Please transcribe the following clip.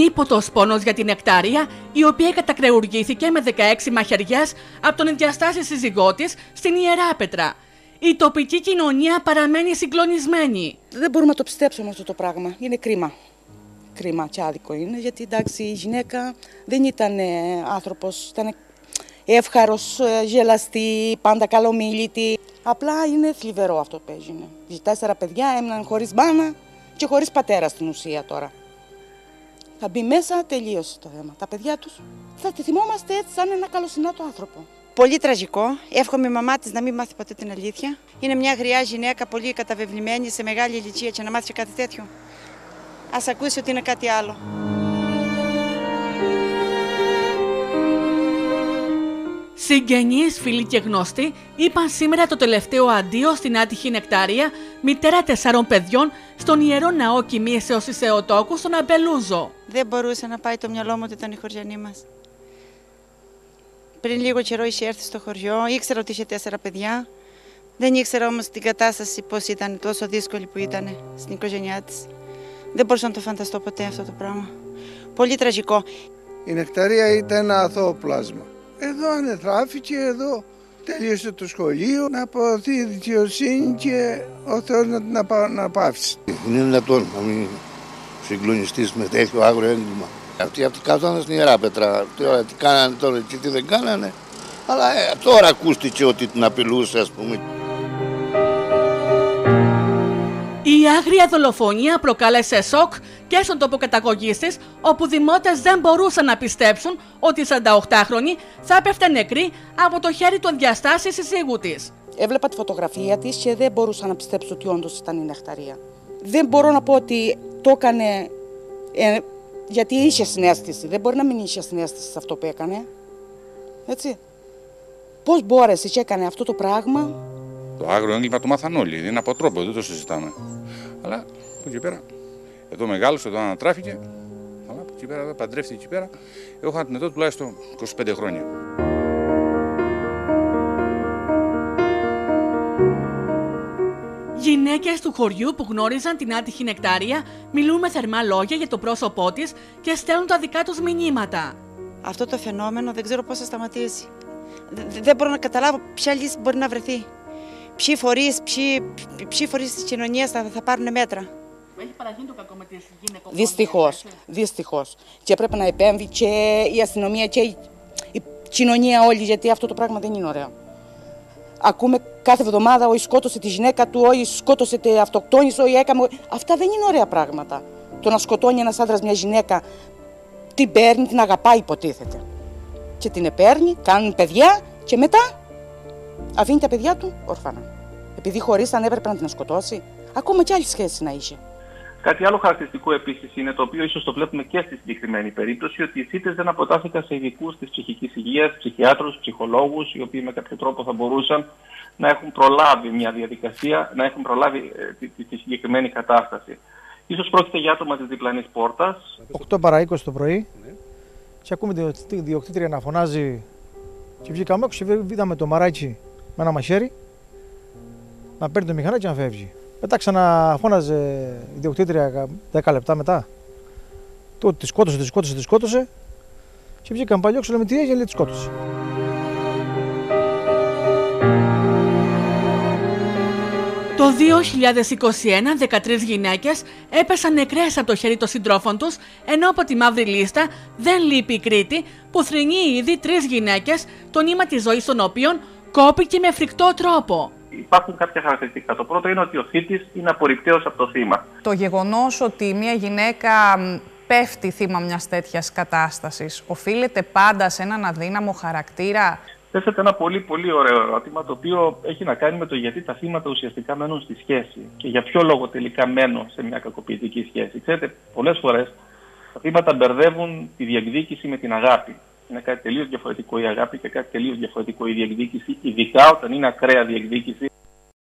ανίποτος πόνος για την Εκτάρια, η οποία κατακρεουργήθηκε με 16 μαχαιριές από τον ενδιαστάσει σύζυγό της στην Ιεράπετρα. Η τοπική κοινωνία παραμένει συγκλονισμένη. Δεν μπορούμε να το πιστέψουμε αυτό το πράγμα. Είναι κρίμα. Κρίμα και άδικο είναι, γιατί εντάξει, η γυναίκα δεν ήταν άνθρωπος, ήταν εύχαρος, γελαστή, πάντα καλομίλητη. Απλά είναι θλιβερό αυτό που έγινε. 4 παιδιά έμειναν χωρίς μπάνα και χωρίς πατέρα στην ουσία τώρα. Θα μπει μέσα, τελείωσε το θέμα. Τα παιδιά τους θα τη θυμόμαστε έτσι σαν ένα καλοσυνάτο άνθρωπο. Πολύ τραγικό. Εύχομαι η μαμά της να μην μάθει ποτέ την αλήθεια. Είναι μια γριά γυναίκα, πολύ καταβεβλημένη σε μεγάλη ηλικία, και να μάθει κάτι τέτοιο. Ας ακούσει ότι είναι κάτι άλλο. Συγγενείς, φίλοι και γνώστοι είπαν σήμερα το τελευταίο αντίο στην άτυχη Νεκτάρια, μητέρα 4 παιδιών, στον Ιερό Ναό Κοιμήσεως της Θεοτόκου στον Αμπελούζο. Δεν μπορούσε να πάει το μυαλό μου ότι ήταν η χωριανή μας. Πριν λίγο καιρό είχε έρθει στο χωριό, ήξερα ότι είχε 4 παιδιά. Δεν ήξερα όμως την κατάσταση πώς ήταν, τόσο δύσκολη που ήταν στην οικογένειά της. Δεν μπορούσα να το φανταστώ ποτέ αυτό το πράγμα. Πολύ τραγικό. Η Νεκταρία ήταν ένα αθώο πλάσμα. Εδώ ανεθράφηκε, εδώ τελείωσε το σχολείο, να αποδοθεί η δικαιοσύνη και ο Θεός να την απαύσει. Είναι δυνατόν να μην συγκλονιστείς με τέτοιο άγριο έγκλημα. Αυτοί κάθονταν στην Ιεράπετρα. Τώρα τι κάνανε τώρα και τι δεν κάνανε. Αλλά τώρα ακούστηκε ότι την απειλούσε, ας πούμε. Η άγρια δολοφονία προκάλεσε σοκ και στον τόπο καταγωγής της, όπου δημότες δεν μπορούσαν να πιστέψουν ότι η 48χρονη θα έπεφτε νεκρή από το χέρι του ενδιαστάσης συζύγου της. Έβλεπα τη φωτογραφία της και δεν μπορούσα να πιστέψω ότι όντως ήταν η Νεκταρία. Δεν μπορώ να πω ότι το έκανε γιατί είχε συναίσθηση. Δεν μπορεί να μην είχε συναίσθηση σε αυτό που έκανε. Έτσι. Πώς μπόρεσε και έκανε αυτό το πράγμα. Το άγριο έγκλημα το μάθαν όλοι. Είναι από τρόπο, δεν το συζητάμε. Αλλά από εκεί πέρα, εδώ μεγάλωσε, εδώ ανατράφηκε. Αλλά από εκεί πέρα, εδώ παντρεύτηκε εκεί πέρα. Εγώ είχα την εδώ τουλάχιστον 25 χρόνια. Γυναίκες του χωριού που γνώριζαν την άτυχη Νεκτάρια μιλούν με θερμά λόγια για το πρόσωπό της και στέλνουν τα δικά τους μηνύματα. Αυτό το φαινόμενο δεν ξέρω πώς θα σταματήσει. Δεν μπορώ να καταλάβω ποια λύση μπορεί να βρεθεί. Ποιοι φορείς της κοινωνίας θα πάρουν μέτρα. Έχει παραγίνει το κακό με τις γυναικοφωνίες. Δυστυχώς, δυστυχώς. Και πρέπει να επέμβει και η αστυνομία και η κοινωνία όλη, γιατί αυτό το πράγμα δεν είναι ωραίο. Ακούμε κάθε εβδομάδα ότι σκότωσε τη γυναίκα του, ότι σκότωσε τη αυτοκτόνησε, ότι έκαμε. Αυτά δεν είναι ωραία πράγματα. Το να σκοτώνει ένας άντρας μια γυναίκα, την παίρνει, την αγαπάει υποτίθεται. Και την παίρνει, κάνουν παιδιά και μετά αφήνει τα παιδιά του όρφανα. Επειδή χωρίσαν, έπρεπε να την σκοτώσει. Ακόμα και άλλη σχέση να είχε. Κάτι άλλο χαρακτηριστικό επίσης είναι, το οποίο ίσως το βλέπουμε και στη συγκεκριμένη περίπτωση, ότι οι θύτες δεν αποτάθηκαν σε ειδικούς της ψυχικής υγείας, ψυχιάτρους, ψυχολόγους, οι οποίοι με κάποιο τρόπο θα μπορούσαν να έχουν προλάβει μια διαδικασία, να έχουν προλάβει τη συγκεκριμένη κατάσταση. Ίσως πρόκειται για άτομα της διπλανής πόρτας. 8 παρά 20 το πρωί, και ακούμε τη διοκτήτρια να φωνάζει. Και βγήκαμε έξω και είδαμε το μαράκι με ένα μαχαίρι να παίρνει το μηχανάκι και να φεύγει. Μετά ξαναφώναζε η διοκτήτρια 10 λεπτά μετά. Τότε τη σκότωσε. Και βγήκαν πάλι έξω, λέμε τι έγινε, λέει τη σκότωσε. Το 2021, 13 γυναίκες έπεσαν νεκρές από το χέρι των συντρόφων τους, ενώ από τη μαύρη λίστα δεν λείπει η Κρήτη, που θρηνεί ήδη 3 γυναίκες, το νήμα της ζωής των οποίων κόπηκε με φρικτό τρόπο. Υπάρχουν κάποια χαρακτηριστικά. Το πρώτο είναι ότι ο θήτης είναι απορριπταίος από το θύμα. Το γεγονός ότι μια γυναίκα πέφτει θύμα μιας τέτοιας κατάστασης οφείλεται πάντα σε έναν αδύναμο χαρακτήρα. Θέσατε ένα πολύ πολύ ωραίο ερώτημα, το οποίο έχει να κάνει με το γιατί τα θύματα ουσιαστικά μένουν στη σχέση και για ποιο λόγο τελικά μένουν σε μια κακοποιητική σχέση. Ξέρετε, πολλές φορές τα θύματα μπερδεύουν τη διεκδίκηση με την αγάπη. Είναι κάτι τελείως διαφορετικό η αγάπη και κάτι τελείως διαφορετικό η διεκδίκηση, ειδικά όταν είναι ακραία διεκδίκηση